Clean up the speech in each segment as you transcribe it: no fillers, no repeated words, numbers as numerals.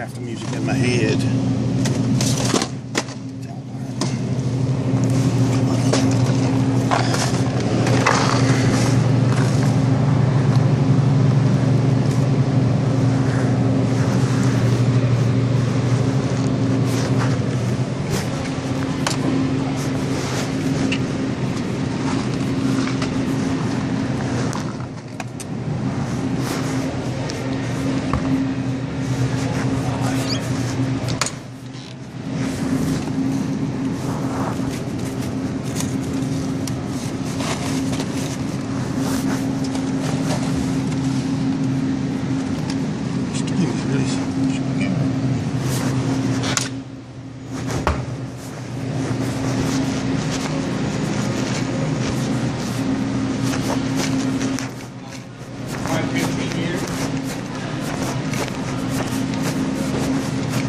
craft of music in my head.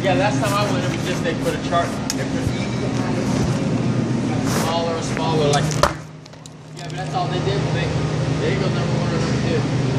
Yeah, last time I went, it was just they put a chart. They put smaller and smaller. Like, yeah, but that's all they did. They go number one or number two.